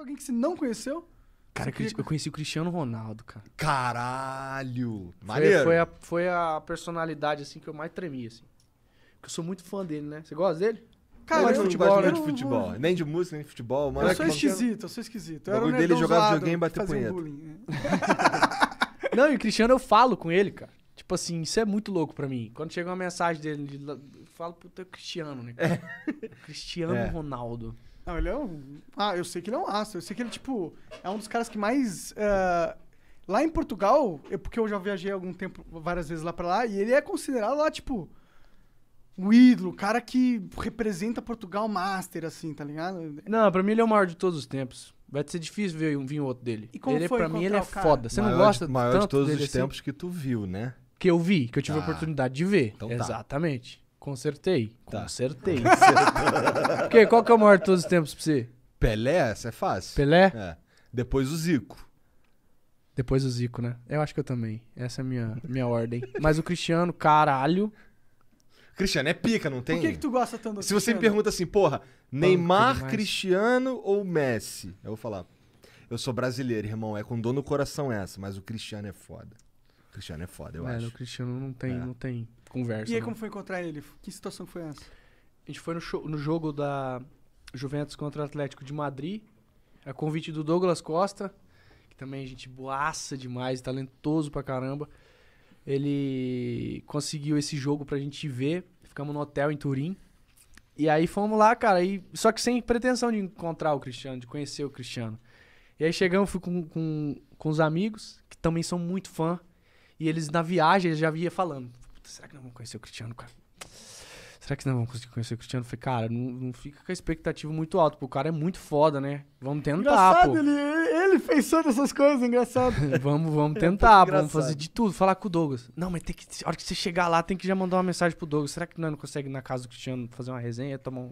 teve alguém que você não conheceu? Cara, eu conheci o Cristiano Ronaldo, cara. Caralho! Maneiro. Foi a personalidade, assim, que eu mais tremi, assim. Porque eu sou muito fã dele, né? Você gosta dele? Cara, eu não gosto muito de futebol. Nem de música, nem de futebol. Mano, eu sou esquisito. O bagulho dele jogava videogame e bater punheta. Não, e o Cristiano, eu falo com ele, cara. Tipo assim, isso é muito louco pra mim. Quando chega uma mensagem dele, eu falo, puta, é Cristiano, né? Cara? É. Cristiano Ronaldo. Não, ele é um... Ah, eu sei que ele é um astro. Eu sei que ele, tipo, é um dos caras que mais... Lá em Portugal, porque eu já viajei há algum tempo, várias vezes lá pra lá, e ele é considerado lá, tipo, um ídolo, o cara que representa Portugal master, assim, tá ligado? Não, pra mim ele é o maior de todos os tempos. Vai ser difícil ver um vir outro dele. E como ele, foi pra mim, ele é foda. Você não gosta tanto dele assim? Maior de todos os tempos que tu viu, né? Que eu vi, que eu tive a oportunidade de ver. Então, exatamente. Tá. Consertei. Tá. Consertei. Porque qual que é o maior de todos os tempos pra você? Pelé, essa é fácil. Pelé? É. Depois o Zico. Depois o Zico, né? Eu acho que eu também. Essa é a minha ordem. Mas o Cristiano, caralho... Cristiano é pica, não tem? Por que tu gosta tanto do Cristiano? Se você me pergunta assim, porra, Neymar, Cristiano ou Messi? Eu vou falar, eu sou brasileiro, irmão, é com dor no coração essa, mas o Cristiano é foda. O Cristiano é foda, eu acho. O Cristiano não tem conversa. E aí, não. Como foi encontrar ele? Que situação foi essa? A gente foi no jogo da Juventus contra o Atlético de Madrid, a convite do Douglas Costa, que também a gente boaça demais, talentoso pra caramba. Ele conseguiu esse jogo pra gente ver. Ficamos no hotel em Turim. E aí fomos lá, cara. Só que sem pretensão de encontrar o Cristiano, de conhecer o Cristiano. E aí chegamos, fui com os amigos, que também são muito fã. E eles, na viagem, eles já vinham falando. Será que nós vamos conhecer o Cristiano, cara? Será que nós vamos conseguir conhecer o Cristiano? Eu falei, cara, não fica com a expectativa muito alta, porque o cara é muito foda, né? Vamos tentar, engraçado, pô. Ele fez todas essas coisas, engraçado. vamos tentar, vamos fazer de tudo, falar com o Douglas. Não, mas tem que, a hora que você chegar lá, tem que já mandar uma mensagem pro Douglas. Será que nós não conseguimos ir na casa do Cristiano fazer uma resenha, tomar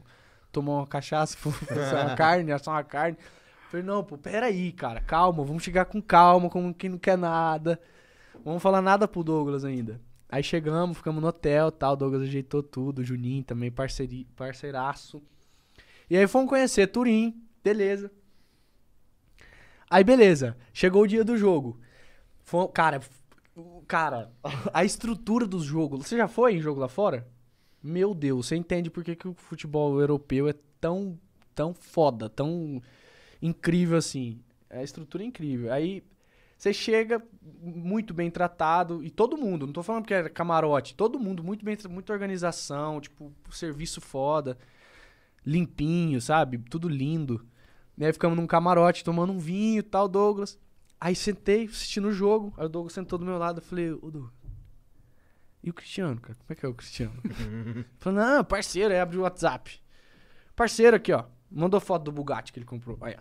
uma cachaça, assar uma carne, assar uma carne? Eu falei, não, pô, peraí, cara, calma, vamos chegar com calma, como quem não quer nada. Vamos falar nada pro Douglas ainda. Aí chegamos, ficamos no hotel e tal, o Douglas ajeitou tudo, o Juninho também, parceiraço. E aí fomos conhecer Turim, beleza. Aí beleza, chegou o dia do jogo. Cara, a estrutura dos jogos... Você já foi em jogo lá fora? Meu Deus, você entende por que o futebol europeu é tão foda, tão incrível assim. A estrutura é incrível. Aí... Você chega muito bem tratado, e todo mundo, não tô falando porque era camarote, todo mundo muito bem, muita organização, tipo, serviço foda, limpinho, sabe? Tudo lindo. E aí ficamos num camarote, tomando um vinho e tal, Douglas. Aí sentei, assistindo o jogo, aí o Douglas sentou do meu lado, eu falei, ô Douglas, e o Cristiano, cara? Como é que é o Cristiano? Falei, não, parceiro, aí abriu o WhatsApp. Parceiro aqui, ó. Mandou foto do Bugatti que ele comprou. Olha.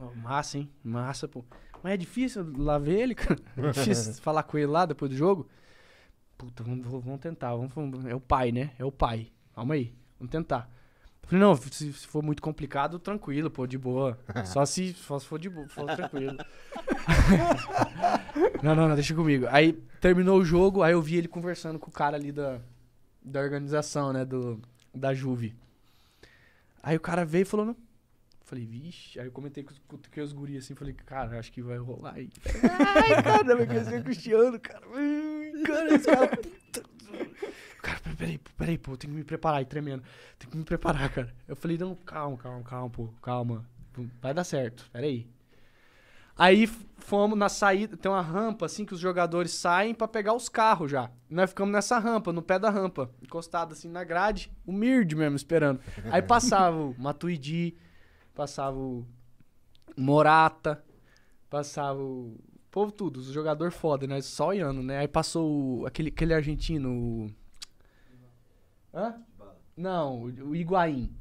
Oh, massa, hein? Massa, pô. Mas é difícil lá ver ele, cara. É difícil falar com ele lá depois do jogo. Puta, vamos tentar. É o pai, né? É o pai. Calma aí. Vamos tentar. Eu falei, não, se for muito complicado, tranquilo, pô, de boa. Só se for de boa, for tranquilo. não, deixa comigo. Aí terminou o jogo, aí eu vi ele conversando com o cara ali da organização, né? Da Juve. Aí o cara veio e falou, não. Falei, vixe. Aí eu comentei com os guris assim, falei, cara, acho que vai rolar aí. Ai, cara, vai conhecer o Cristiano, cara. Cara, esse cara... Cara, peraí, pô, eu tenho que me preparar aí, tremendo. Tenho que me preparar, cara. Eu falei, não, calma, pô, calma. Vai dar certo, peraí. Aí fomos na saída, tem uma rampa assim que os jogadores saem pra pegar os carros já. Nós ficamos nessa rampa, no pé da rampa, encostado assim na grade, humilde mesmo, esperando. Aí passava o Matuidi, passava o Morata, passava o povo tudo, os jogadores foda, né? Só olhando, né? Aí passou aquele argentino, o... Hã? Não, o Higuaín.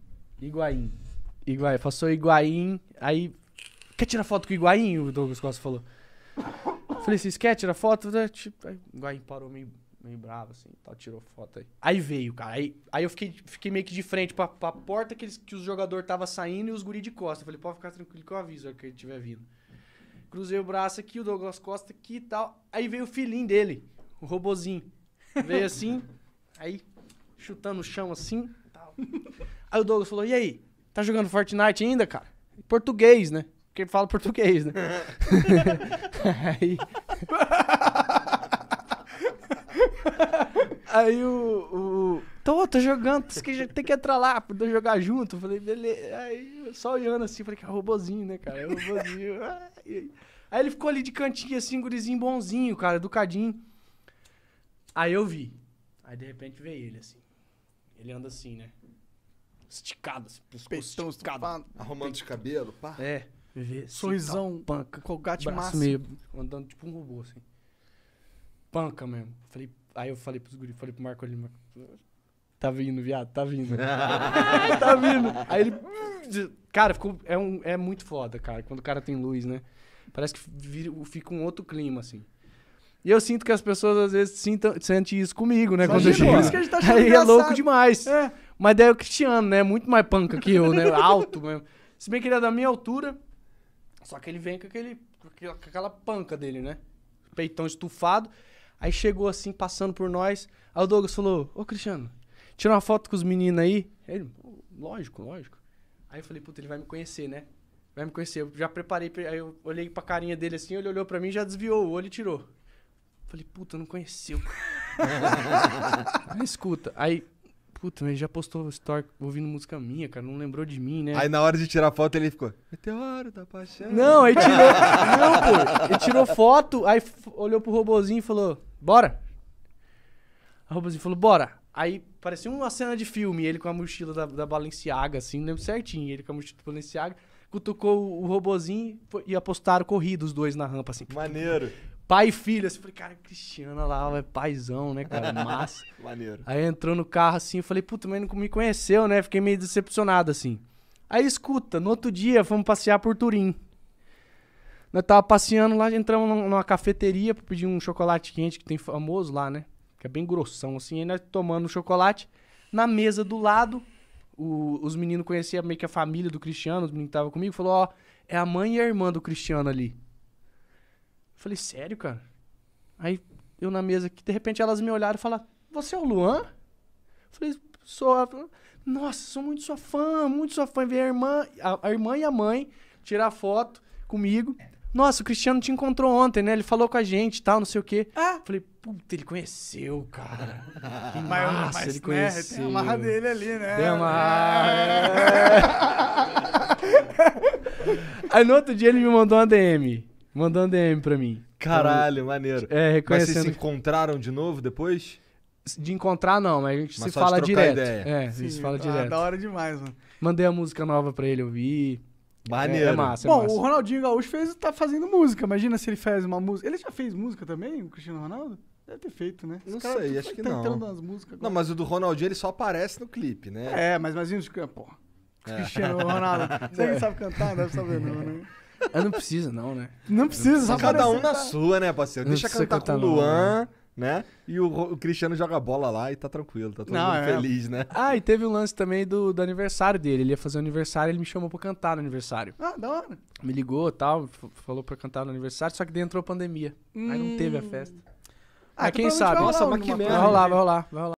Passou o Higuaín, aí... Quer tirar foto com o Higuaín? O Douglas Costa falou. Falei, vocês querem tirar foto? Tipo, aí o Higuaín parou meio bravo, assim, tal, tirou foto aí. Aí veio, cara. Aí eu fiquei meio que de frente pra porta que os jogadores estavam saindo e os guri de costa. Falei, pode ficar tranquilo que eu aviso que ele estiver vindo. Cruzei o braço aqui, o Douglas Costa aqui e tal. Aí veio o filhinho dele, o robozinho. Veio assim, aí chutando o chão assim, tal. Aí o Douglas falou, e aí? Tá jogando Fortnite ainda, cara? Português, né? Porque fala português, né? Aí... Aí o... Tô jogando, tem que entrar lá pra jogar junto. Eu falei, beleza. Aí eu só olhando assim, falei, que é robozinho, né, cara? É robozinho. Aí ele ficou ali de cantinho, assim, gurizinho bonzinho, cara, educadinho. Aí eu vi. Aí de repente veio ele, assim. Ele anda assim, né? Esticado, assim, pescoço esticado. Arrumando de cabelo, pá. É. Sorrisão, panca. Colgate massa. Andando tipo um robô, assim. Panca mesmo. Falei, aí eu falei pros guris, falei pro Marco ali, Marco... Tá vindo, viado, tá vindo. Tá vindo. Aí ele... Cara, ficou... é muito foda, cara. Quando o cara tem luz, né? Parece que fica um outro clima, assim. E eu sinto que as pessoas, às vezes, sentem isso comigo, né? Só quando eu chego. Isso que a gente tá aí engraçado. É louco demais. É. Mas daí é o Cristiano, né? Muito mais panca que eu, né? Alto mesmo. Se bem que ele é da minha altura, só que ele vem com aquela panca dele, né? Peitão estufado. Aí chegou, assim, passando por nós. Aí o Douglas falou, ô, Cristiano... Tira uma foto com os meninos aí. Ele, lógico, lógico. Aí eu falei, puta, ele vai me conhecer, né? Vai me conhecer. Eu já preparei, aí eu olhei pra carinha dele assim, ele olhou pra mim, já desviou o olho e tirou. Falei, puta, não conheceu. Aí, escuta, aí, puta, mas já postou o story ouvindo música minha, cara, não lembrou de mim, né? Aí na hora de tirar foto ele ficou, meteoro da paixão. Não, aí tirou, não, pô, ele tirou foto, aí olhou pro robozinho e falou, bora. O robozinho falou, bora. Aí parecia uma cena de filme, ele com a mochila da Balenciaga, assim, lembro certinho, ele com a mochila da Balenciaga, cutucou o robozinho e apostaram corrida os dois na rampa, assim. Maneiro. Pai e filho, assim, falei, cara, Cristiano lá, é paizão, né, cara, massa. Maneiro. Aí entrou no carro, assim, eu falei, puta, mas não me conheceu, né, fiquei meio decepcionado, assim. Aí escuta, no outro dia fomos passear por Turim. Nós tava passeando lá, entramos numa cafeteria pra pedir um chocolate quente que tem famoso lá, né. Que é bem grossão, assim, aí nós tomando chocolate. Na mesa do lado, os meninos conheciam meio que a família do Cristiano, os meninos que estavam comigo, falou, ó, é a mãe e a irmã do Cristiano ali. Eu falei, sério, cara? Aí eu na mesa aqui, de repente elas me olharam e falaram, você é o Luan? Eu falei, sou. Ela falou, nossa, sou muito sua fã, ver a irmã e a mãe tirar foto comigo. Nossa, o Cristiano te encontrou ontem, né? Ele falou com a gente e tal, não sei o quê. Ah. Falei, puta, ele conheceu, cara. Que massa, ele conheceu. Tem a marra dele ali, né? Tem a marra. Aí no outro dia ele me mandou uma DM. Mandou uma DM pra mim. Caralho, maneiro. É, reconhecendo. Mas vocês se encontraram de novo depois? De encontrar, não, mas a gente se fala direto. É, a gente se fala direto. É da hora demais, mano. Mandei a música nova pra ele ouvir. Maneiro. É massa, bom, massa. O Ronaldinho Gaúcho tá fazendo música. Imagina se ele faz uma música. Ele já fez música também, o Cristiano Ronaldo? Deve ter feito, né? Não sei, acho que não. Tá entrando nas músicas agora. Não, mas o do Ronaldinho, ele só aparece no clipe, né? É, mas imagina os caras, pô. Cristiano Ronaldo. Você que sabe cantar, deve saber não, né? Não precisa não, né? Não precisa, só cada um na sua, né, parceiro? Deixa cantar com o Luan, né? E o Cristiano joga bola lá e tá tranquilo, tá todo mundo feliz, né? Ah, e teve o lance também do aniversário dele. Ele ia fazer o aniversário, ele me chamou pra cantar no aniversário. Ah, da hora. Me ligou e tal, falou pra cantar no aniversário, só que daí entrou a pandemia. Aí não teve a festa. Ah, mas quem sabe? Nossa, mas que merda. Vai rolar, vai rolar, vai rolar.